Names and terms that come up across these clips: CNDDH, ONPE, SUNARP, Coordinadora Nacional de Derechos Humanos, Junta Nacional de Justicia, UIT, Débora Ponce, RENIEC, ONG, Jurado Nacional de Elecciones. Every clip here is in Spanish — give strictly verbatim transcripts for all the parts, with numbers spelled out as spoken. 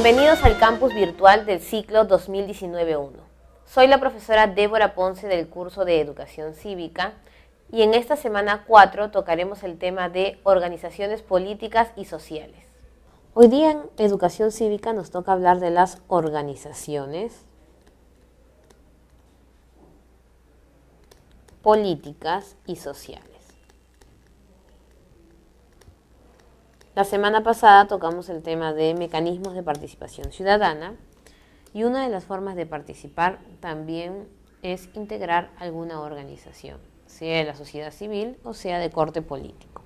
Bienvenidos al campus virtual del ciclo dos mil diecinueve uno. Soy la profesora Débora Ponce del curso de Educación Cívica y en esta semana cuatro tocaremos el tema de organizaciones políticas y sociales. Hoy día en Educación Cívica nos toca hablar de las organizaciones políticas y sociales. La semana pasada tocamos el tema de mecanismos de participación ciudadana y una de las formas de participar también es integrar alguna organización, sea de la sociedad civil o sea de corte político.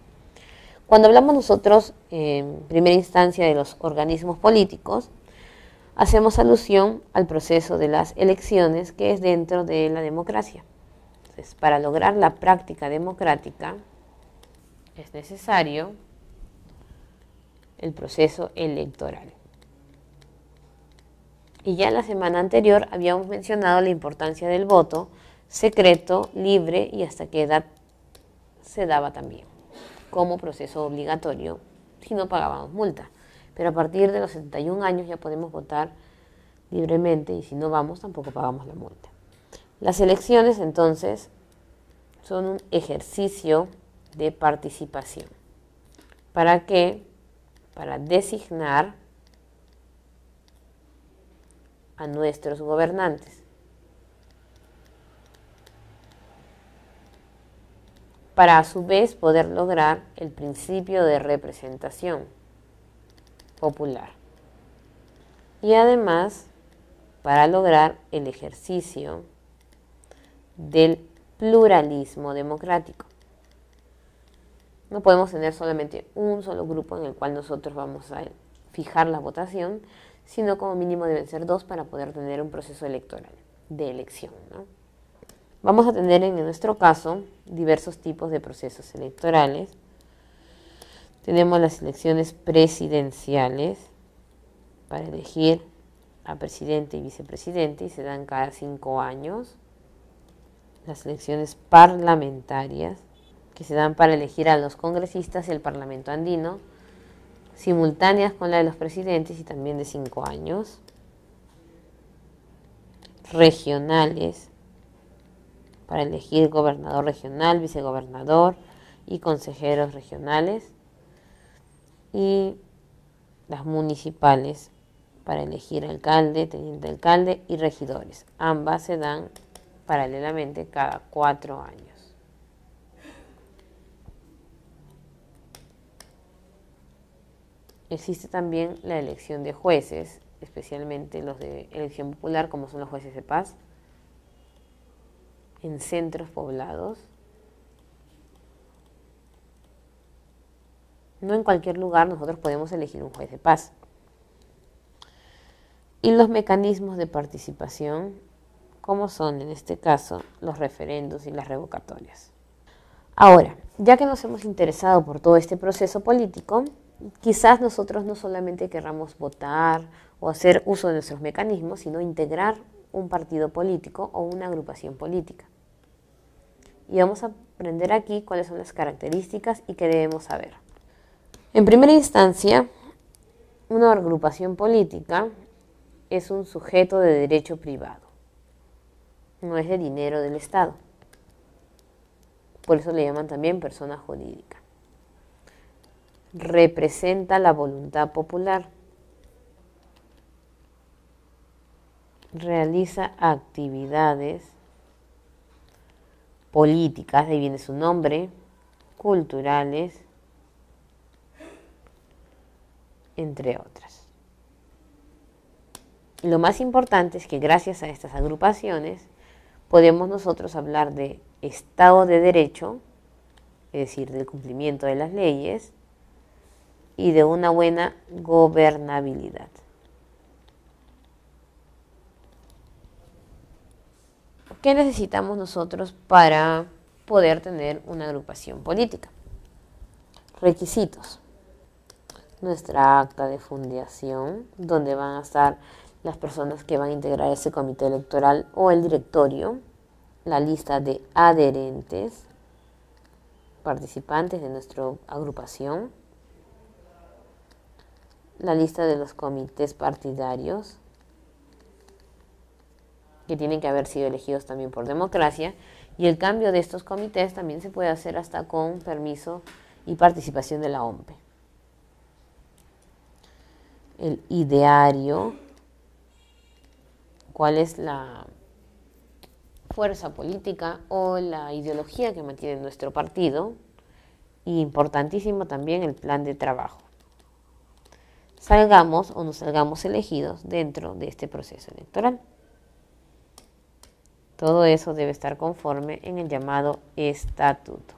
Cuando hablamos nosotros en primera instancia de los organismos políticos, hacemos alusión al proceso de las elecciones que es dentro de la democracia. Entonces, para lograr la práctica democrática es necesario el proceso electoral. Y ya la semana anterior habíamos mencionado la importancia del voto, secreto, libre y hasta qué edad se daba también, como proceso obligatorio, si no pagábamos multa. Pero a partir de los setenta y un años ya podemos votar libremente y si no vamos tampoco pagamos la multa. Las elecciones entonces son un ejercicio de participación. ¿Para qué? Para designar a nuestros gobernantes, para a su vez poder lograr el principio de representación popular y además para lograr el ejercicio del pluralismo democrático. No podemos tener solamente un solo grupo en el cual nosotros vamos a fijar la votación, sino como mínimo deben ser dos para poder tener un proceso electoral, de elección, ¿no? Vamos a tener en nuestro caso diversos tipos de procesos electorales. Tenemos las elecciones presidenciales para elegir a presidente y vicepresidente y se dan cada cinco años. Las elecciones parlamentarias, que se dan para elegir a los congresistas y el Parlamento andino, simultáneas con la de los presidentes y también de cinco años, regionales, para elegir gobernador regional, vicegobernador y consejeros regionales, y las municipales, para elegir alcalde, teniente alcalde y regidores. Ambas se dan paralelamente cada cuatro años. Existe también la elección de jueces, especialmente los de elección popular, como son los jueces de paz, en centros poblados. No en cualquier lugar nosotros podemos elegir un juez de paz. Y los mecanismos de participación, como son en este caso los referendos y las revocatorias. Ahora, ya que nos hemos interesado por todo este proceso político, quizás nosotros no solamente querramos votar o hacer uso de nuestros mecanismos, sino integrar un partido político o una agrupación política. Y vamos a aprender aquí cuáles son las características y qué debemos saber. En primera instancia, una agrupación política es un sujeto de derecho privado, no es de dinero del Estado. Por eso le llaman también persona jurídica. Representa la voluntad popular. Realiza actividades políticas, ahí viene su nombre, culturales, entre otras. Lo más importante es que gracias a estas agrupaciones podemos nosotros hablar de Estado de Derecho, es decir, del cumplimiento de las leyes, y de una buena gobernabilidad. ¿Qué necesitamos nosotros para poder tener una agrupación política? Requisitos. Nuestra acta de fundación, donde van a estar las personas que van a integrar ese comité electoral o el directorio, la lista de adherentes, participantes de nuestra agrupación, la lista de los comités partidarios, que tienen que haber sido elegidos también por democracia, y el cambio de estos comités también se puede hacer hasta con permiso y participación de la O N P E. El ideario, cuál es la fuerza política o la ideología que mantiene nuestro partido, y importantísimo también el plan de trabajo. Salgamos o no salgamos elegidos dentro de este proceso electoral. Todo eso debe estar conforme en el llamado estatuto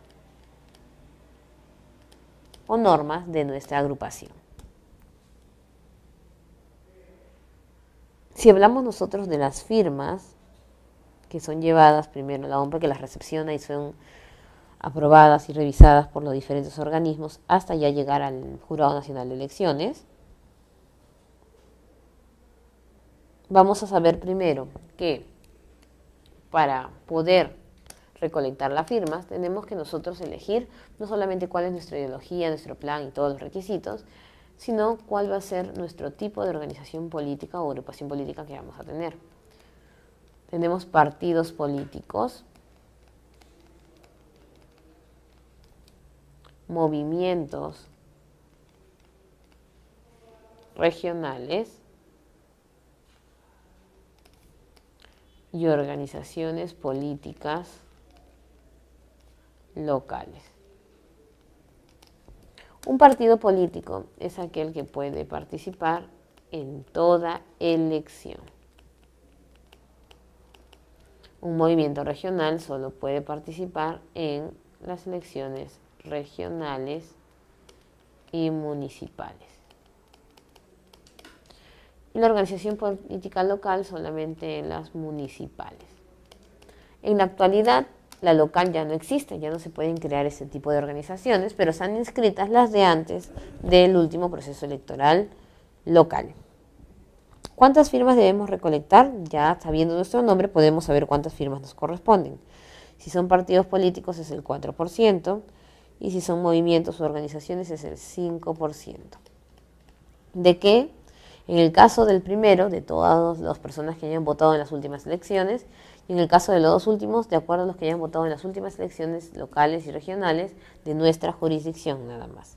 o normas de nuestra agrupación. Si hablamos nosotros de las firmas, que son llevadas primero la O N P E, que las recepciona y son aprobadas y revisadas por los diferentes organismos hasta ya llegar al Jurado Nacional de Elecciones, vamos a saber primero que para poder recolectar las firmas, tenemos que nosotros elegir no solamente cuál es nuestra ideología, nuestro plan y todos los requisitos, sino cuál va a ser nuestro tipo de organización política o agrupación política que vamos a tener. Tenemos partidos políticos, movimientos regionales y organizaciones políticas locales. Un partido político es aquel que puede participar en toda elección. Un movimiento regional solo puede participar en las elecciones regionales y municipales. La organización política local solamente en las municipales. En la actualidad, la local ya no existe, ya no se pueden crear ese tipo de organizaciones, pero están inscritas las de antes del último proceso electoral local. ¿Cuántas firmas debemos recolectar? Ya sabiendo nuestro nombre podemos saber cuántas firmas nos corresponden. Si son partidos políticos es el cuatro por ciento, y si son movimientos u organizaciones es el cinco por ciento. ¿De qué? En el caso del primero, de todas las personas que hayan votado en las últimas elecciones, y en el caso de los dos últimos, de acuerdo a los que hayan votado en las últimas elecciones locales y regionales de nuestra jurisdicción, nada más.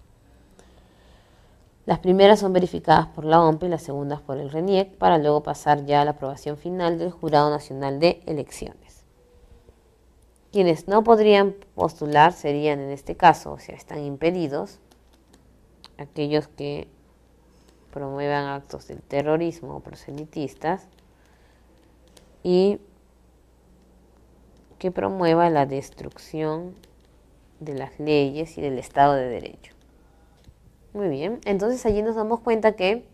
Las primeras son verificadas por la O N P E y las segundas por el RENIEC, para luego pasar ya a la aprobación final del Jurado Nacional de Elecciones. Quienes no podrían postular serían, en este caso, o sea, están impedidos, aquellos que promuevan actos del terrorismo o proselitistas y que promueva la destrucción de las leyes y del Estado de Derecho. Muy bien, entonces allí nos damos cuenta que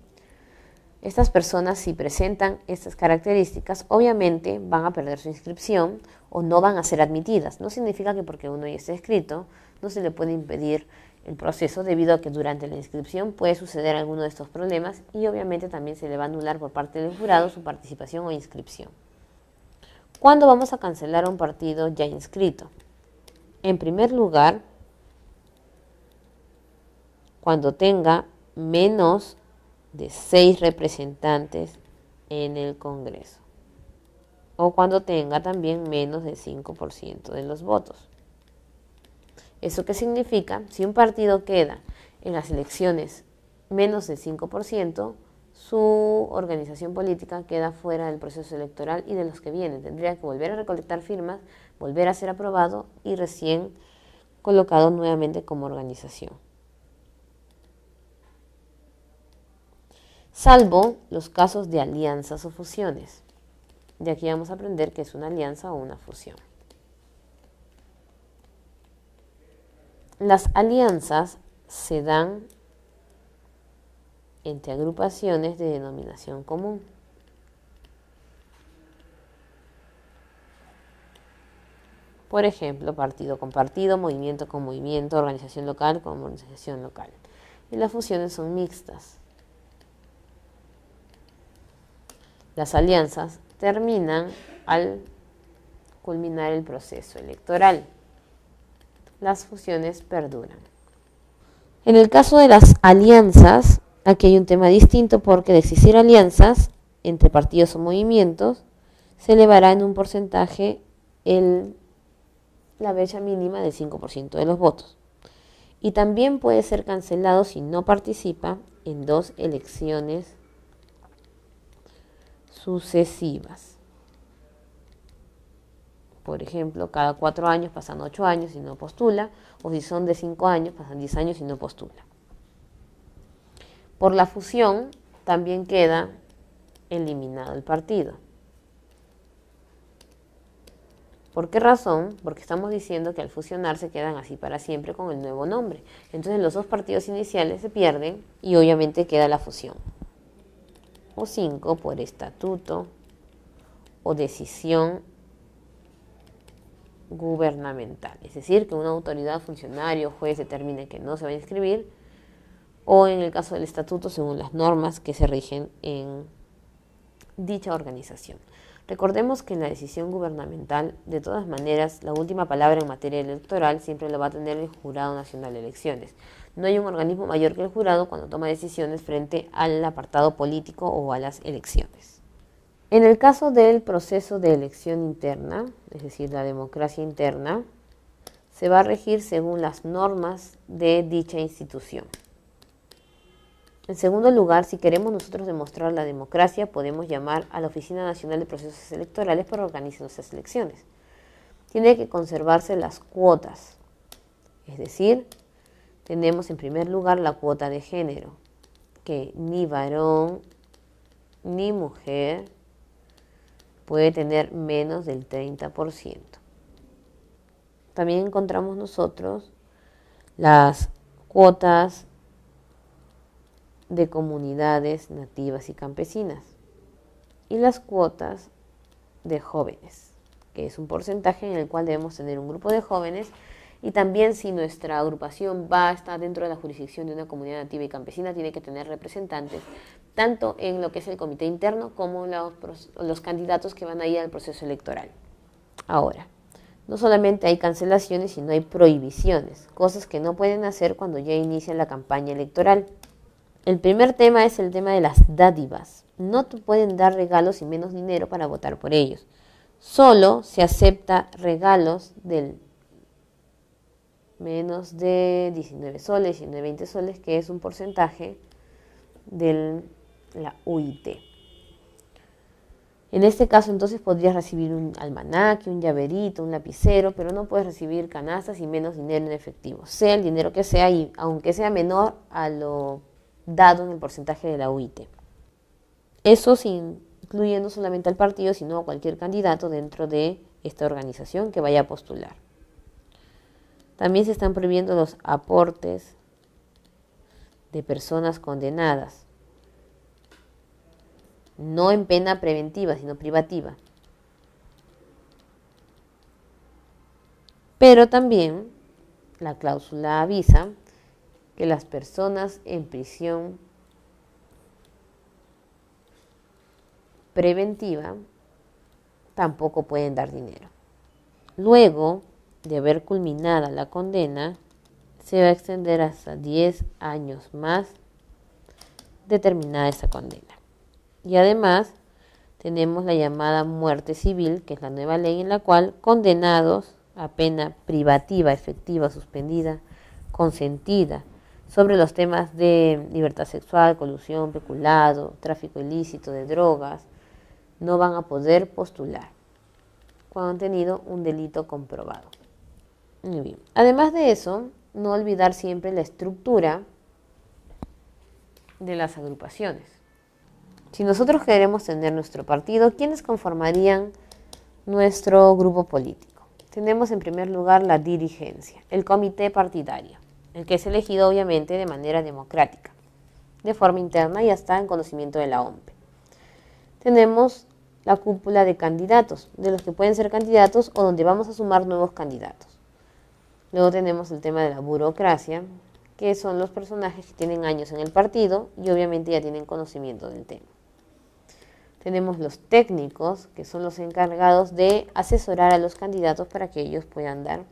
estas personas, si presentan estas características, obviamente van a perder su inscripción o no van a ser admitidas. No significa que porque uno ya esté inscrito no se le puede impedir el proceso, debido a que durante la inscripción puede suceder alguno de estos problemas y obviamente también se le va a anular por parte del jurado su participación o inscripción. ¿Cuándo vamos a cancelar un partido ya inscrito? En primer lugar, cuando tenga menos de seis representantes en el Congreso, o cuando tenga también menos del cinco por ciento de los votos. ¿Eso qué significa? Si un partido queda en las elecciones menos del cinco por ciento, su organización política queda fuera del proceso electoral y de los que vienen. Tendría que volver a recolectar firmas, volver a ser aprobado y recién colocado nuevamente como organización. Salvo los casos de alianzas o fusiones. De aquí vamos a aprender qué es una alianza o una fusión. Las alianzas se dan entre agrupaciones de denominación común. Por ejemplo, partido con partido, movimiento con movimiento, organización local con organización local. Y las fusiones son mixtas. Las alianzas terminan al culminar el proceso electoral. Las fusiones perduran. En el caso de las alianzas, Aquí hay un tema distinto porque de existir alianzas entre partidos o movimientos, se elevará en un porcentaje el, la brecha mínima del cinco por ciento de los votos. Y también puede ser cancelado si no participa en dos elecciones sucesivas. Por ejemplo, cada cuatro años pasan ocho años y no postula, o si son de cinco años pasan diez años y no postula. Por la fusión también queda eliminado el partido. ¿Por qué razón? Porque estamos diciendo que al fusionar se quedan así para siempre con el nuevo nombre. Entonces los dos partidos iniciales se pierden y obviamente queda la fusión. O cinco por estatuto o decisión gubernamental. Es decir, que una autoridad, funcionario, juez determine que no se va a inscribir, o en el caso del estatuto según las normas que se rigen en dicha organización. Recordemos que en la decisión gubernamental, de todas maneras, la última palabra en materia electoral siempre la va a tener el Jurado Nacional de Elecciones. No hay un organismo mayor que el jurado cuando toma decisiones frente al apartado político o a las elecciones. En el caso del proceso de elección interna, es decir, la democracia interna, se va a regir según las normas de dicha institución. En segundo lugar, si queremos nosotros demostrar la democracia, podemos llamar a la Oficina Nacional de Procesos Electorales para organizar nuestras elecciones. Tiene que conservarse las cuotas, es decir, tenemos en primer lugar la cuota de género, que ni varón ni mujer puede tener menos del treinta por ciento. También encontramos nosotros las cuotas de comunidades nativas y campesinas y las cuotas de jóvenes, que es un porcentaje en el cual debemos tener un grupo de jóvenes, y también si nuestra agrupación va a estar dentro de la jurisdicción de una comunidad nativa y campesina, tiene que tener representantes tanto en lo que es el comité interno como los, los candidatos que van a ir al proceso electoral. Ahora, no solamente hay cancelaciones, sino hay prohibiciones, cosas que no pueden hacer cuando ya inicia la campaña electoral. El primer tema es el tema de las dádivas. No te pueden dar regalos y menos dinero para votar por ellos. Solo se acepta regalos del menos de diecinueve soles, diecinueve, veinte soles, que es un porcentaje de la U I T. En este caso entonces podrías recibir un almanaque, un llaverito, un lapicero, pero no puedes recibir canastas y menos dinero en efectivo, sea el dinero que sea y aunque sea menor a lo dado en el porcentaje de la U I T. Eso incluye no solamente al partido, sino a cualquier candidato dentro de esta organización que vaya a postular. También se están prohibiendo los aportes de personas condenadas, no en pena preventiva, sino privativa. Pero también la cláusula avisa que las personas en prisión preventiva tampoco pueden dar dinero. Luego de haber culminada la condena, se va a extender hasta diez años más determinada esa condena. Y además tenemos la llamada muerte civil, que es la nueva ley en la cual condenados a pena privativa, efectiva, suspendida, consentida, sobre los temas de libertad sexual, colusión, peculado, tráfico ilícito de drogas, no van a poder postular cuando han tenido un delito comprobado. Muy bien. Además de eso, no olvidar siempre la estructura de las agrupaciones. Si nosotros queremos tener nuestro partido, ¿quiénes conformarían nuestro grupo político? Tenemos en primer lugar la dirigencia, el comité partidario, el que es elegido obviamente de manera democrática, de forma interna y hasta en conocimiento de la O N P E. Tenemos la cúpula de candidatos, de los que pueden ser candidatos o donde vamos a sumar nuevos candidatos. Luego tenemos el tema de la burocracia, que son los personajes que tienen años en el partido y obviamente ya tienen conocimiento del tema. Tenemos los técnicos, que son los encargados de asesorar a los candidatos para que ellos puedan dar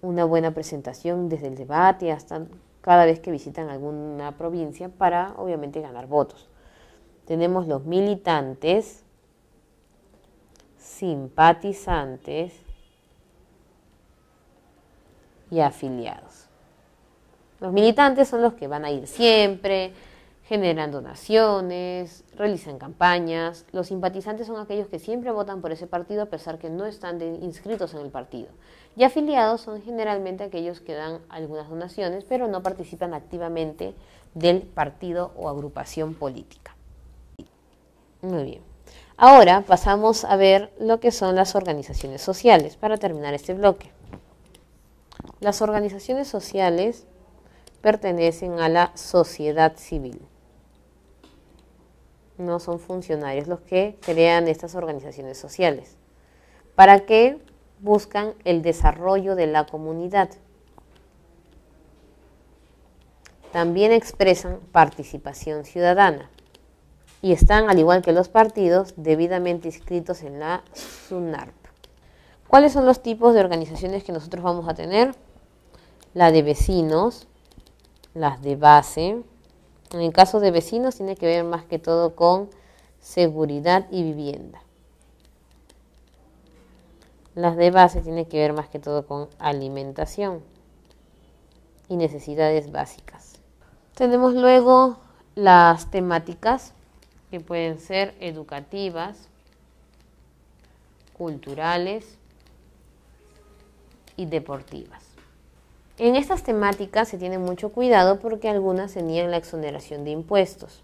una buena presentación desde el debate hasta cada vez que visitan alguna provincia para, obviamente, ganar votos. Tenemos los militantes, simpatizantes y afiliados. Los militantes son los que van a ir siempre, generan donaciones, realizan campañas. Los simpatizantes son aquellos que siempre votan por ese partido a pesar que no están inscritos en el partido. Y afiliados son generalmente aquellos que dan algunas donaciones, pero no participan activamente del partido o agrupación política. Muy bien. Ahora pasamos a ver lo que son las organizaciones sociales, para terminar este bloque. Las organizaciones sociales pertenecen a la sociedad civil. No son funcionarios los que crean estas organizaciones sociales. ¿Para qué? Buscan el desarrollo de la comunidad. También expresan participación ciudadana. Y están, al igual que los partidos, debidamente inscritos en la SUNARP. ¿Cuáles son los tipos de organizaciones que nosotros vamos a tener? La de vecinos, las de base. En el caso de vecinos tiene que ver más que todo con seguridad y vivienda. Las de base tiene que ver más que todo con alimentación y necesidades básicas. Tenemos luego las temáticas, que pueden ser educativas, culturales y deportivas. En estas temáticas se tiene mucho cuidado porque algunas tenían la exoneración de impuestos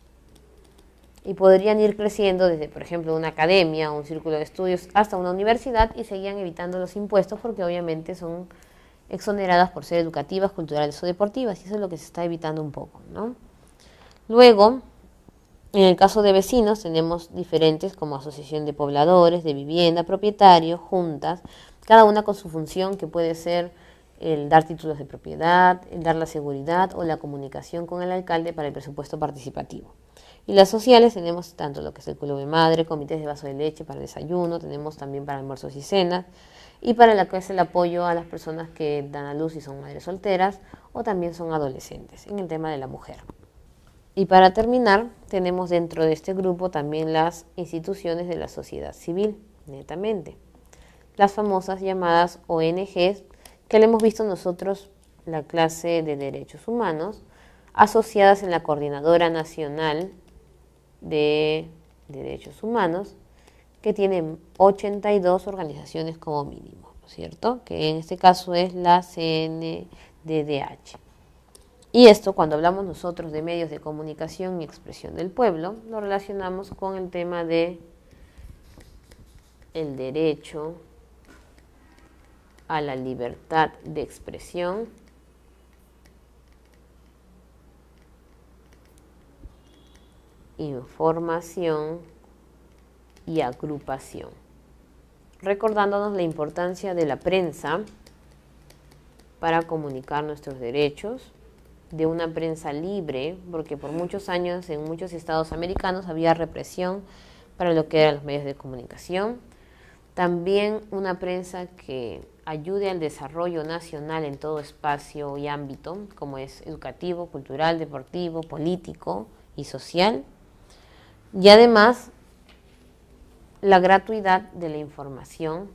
y podrían ir creciendo desde, por ejemplo, una academia, un círculo de estudios hasta una universidad y seguían evitando los impuestos porque obviamente son exoneradas por ser educativas, culturales o deportivas, y eso es lo que se está evitando un poco, ¿no? Luego, en el caso de vecinos tenemos diferentes como asociación de pobladores, de vivienda, propietarios, juntas, cada una con su función, que puede ser el dar títulos de propiedad, el dar la seguridad o la comunicación con el alcalde para el presupuesto participativo. Y las sociales tenemos tanto lo que es el club de madre, comités de vaso de leche para el desayuno, tenemos también para almuerzos y cenas, y para la que es el apoyo a las personas que dan a luz y son madres solteras o también son adolescentes en el tema de la mujer. Y para terminar, tenemos dentro de este grupo también las instituciones de la sociedad civil, netamente. Las famosas llamadas O N Ges, que le hemos visto nosotros la clase de derechos humanos, asociadas en la Coordinadora Nacional de Derechos Humanos, que tienen ochenta y dos organizaciones como mínimo, ¿cierto? Que en este caso es la C N D D H. Y esto, cuando hablamos nosotros de medios de comunicación y expresión del pueblo, lo relacionamos con el tema de el derecho a la libertad de expresión información y agrupación, recordándonos la importancia de la prensa para comunicar nuestros derechos, de una prensa libre, porque por muchos años en muchos estados americanos había represión para lo que eran los medios de comunicación. También una prensa que ayude al desarrollo nacional en todo espacio y ámbito, como es educativo, cultural, deportivo, político y social. Y además, la gratuidad de la información,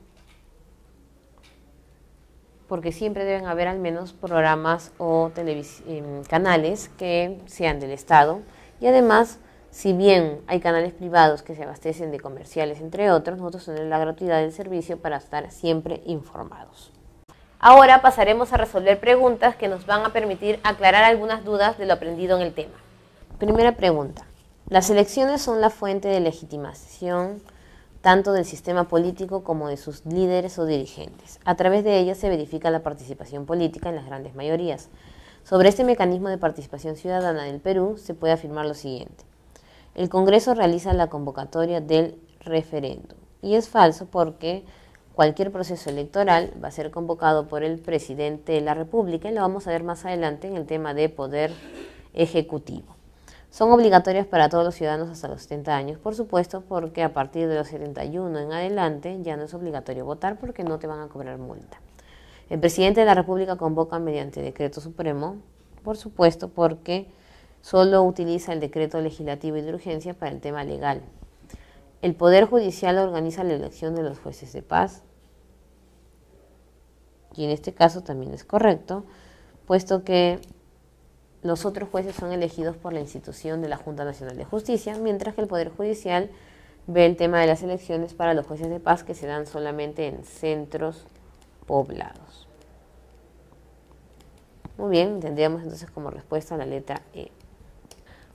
porque siempre deben haber al menos programas o canales que sean del Estado. Y además, si bien hay canales privados que se abastecen de comerciales, entre otros, nosotros tenemos la gratuidad del servicio para estar siempre informados. Ahora pasaremos a resolver preguntas que nos van a permitir aclarar algunas dudas de lo aprendido en el tema. Primera pregunta. Las elecciones son la fuente de legitimación tanto del sistema político como de sus líderes o dirigentes. A través de ellas se verifica la participación política en las grandes mayorías. Sobre este mecanismo de participación ciudadana del Perú se puede afirmar lo siguiente. El Congreso realiza la convocatoria del referéndum y es falso porque cualquier proceso electoral va a ser convocado por el presidente de la República, y lo vamos a ver más adelante en el tema de poder ejecutivo. Son obligatorias para todos los ciudadanos hasta los setenta años, por supuesto, porque a partir de los setenta y uno en adelante ya no es obligatorio votar porque no te van a cobrar multa. El presidente de la República convoca mediante decreto supremo por supuesto, porque solo utiliza el decreto legislativo y de urgencia para el tema legal. El Poder Judicial organiza la elección de los jueces de paz, y en este caso también es correcto, puesto que los otros jueces son elegidos por la institución de la Junta Nacional de Justicia, mientras que el Poder Judicial ve el tema de las elecciones para los jueces de paz que se dan solamente en centros poblados. Muy bien, tendríamos entonces como respuesta la letra E.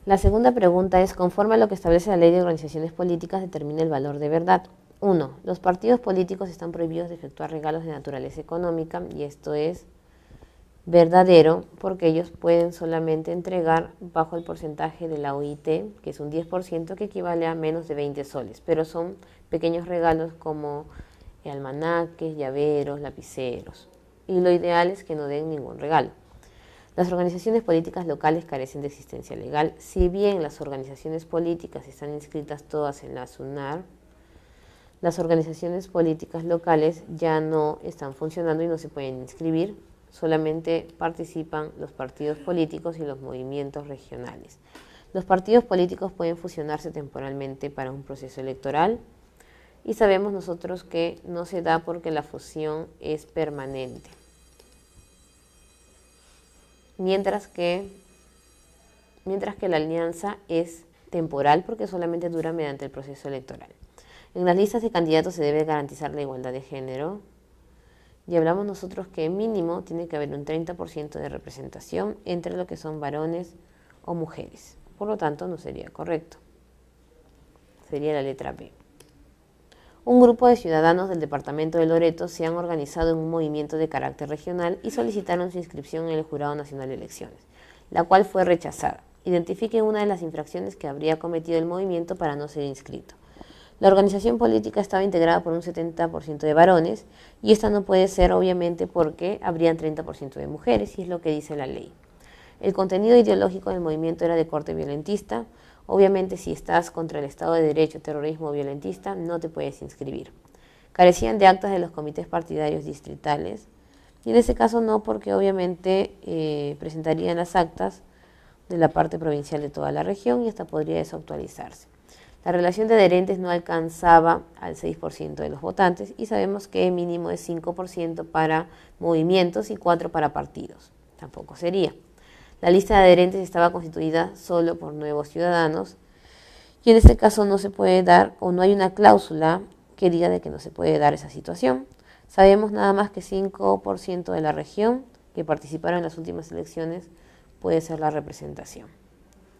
La segunda pregunta es, conforme a lo que establece la Ley de Organizaciones Políticas, determina el valor de verdad. uno. Los partidos políticos están prohibidos de efectuar regalos de naturaleza económica, y esto es verdadero, porque ellos pueden solamente entregar bajo el porcentaje de la U I T, que es un diez por ciento, que equivale a menos de veinte soles, pero son pequeños regalos como almanaques, llaveros, lapiceros, y lo ideal es que no den ningún regalo. Las organizaciones políticas locales carecen de existencia legal. Si bien las organizaciones políticas están inscritas todas en la SUNARP, las organizaciones políticas locales ya no están funcionando y no se pueden inscribir. Solamente participan los partidos políticos y los movimientos regionales. Los partidos políticos pueden fusionarse temporalmente para un proceso electoral, y sabemos nosotros que no se da porque la fusión es permanente. Mientras que, mientras que la alianza es temporal porque solamente dura mediante el proceso electoral. En las listas de candidatos se debe garantizar la igualdad de género. Y hablamos nosotros que mínimo tiene que haber un treinta por ciento de representación entre lo que son varones o mujeres. Por lo tanto, no sería correcto. Sería la letra B. Un grupo de ciudadanos del departamento de Loreto se han organizado en un movimiento de carácter regional y solicitaron su inscripción en el Jurado Nacional de Elecciones, la cual fue rechazada. Identifiquen una de las infracciones que habría cometido el movimiento para no ser inscrito. La organización política estaba integrada por un setenta por ciento de varones, y esta no puede ser obviamente porque habrían treinta por ciento de mujeres, y es lo que dice la ley. El contenido ideológico del movimiento era de corte violentista. Obviamente, si estás contra el Estado de Derecho, terrorismo violentista, no te puedes inscribir. Carecían de actas de los comités partidarios distritales, y en ese caso no, porque obviamente eh, presentarían las actas de la parte provincial de toda la región, y hasta podría desactualizarse. La relación de adherentes no alcanzaba al seis por ciento de los votantes, y sabemos que mínimo es cinco por ciento para movimientos y cuatro por ciento para partidos. Tampoco sería. La lista de adherentes estaba constituida solo por nuevos ciudadanos, y en este caso no se puede dar, o no hay una cláusula que diga de que no se puede dar esa situación. Sabemos nada más que cinco por ciento de la región que participaron en las últimas elecciones puede ser la representación.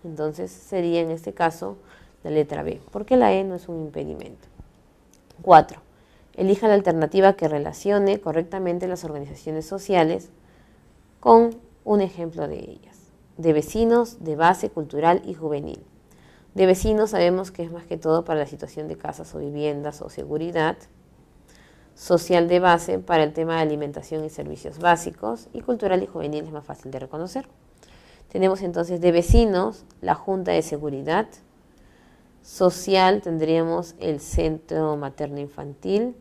Entonces sería en este caso la letra B, porque la E no es un impedimento. cuatro. Elija la alternativa que relacione correctamente las organizaciones sociales con un ejemplo de ellas. De vecinos, de base cultural y juvenil. De vecinos sabemos que es más que todo para la situación de casas o viviendas o seguridad. Social de base para el tema de alimentación y servicios básicos. Y cultural y juvenil es más fácil de reconocer. Tenemos entonces de vecinos la Junta de Seguridad. Social tendríamos el Centro Materno Infantil.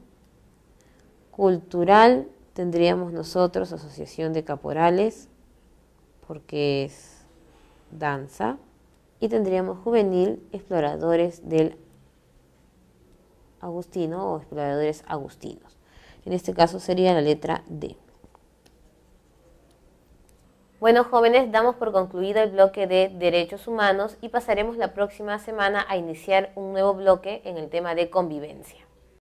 Cultural tendríamos nosotros Asociación de Caporales, porque es danza, y tendríamos juvenil, exploradores del agustino o exploradores agustinos. En este caso sería la letra D. Bueno, jóvenes, damos por concluido el bloque de derechos humanos y pasaremos la próxima semana a iniciar un nuevo bloque en el tema de convivencia.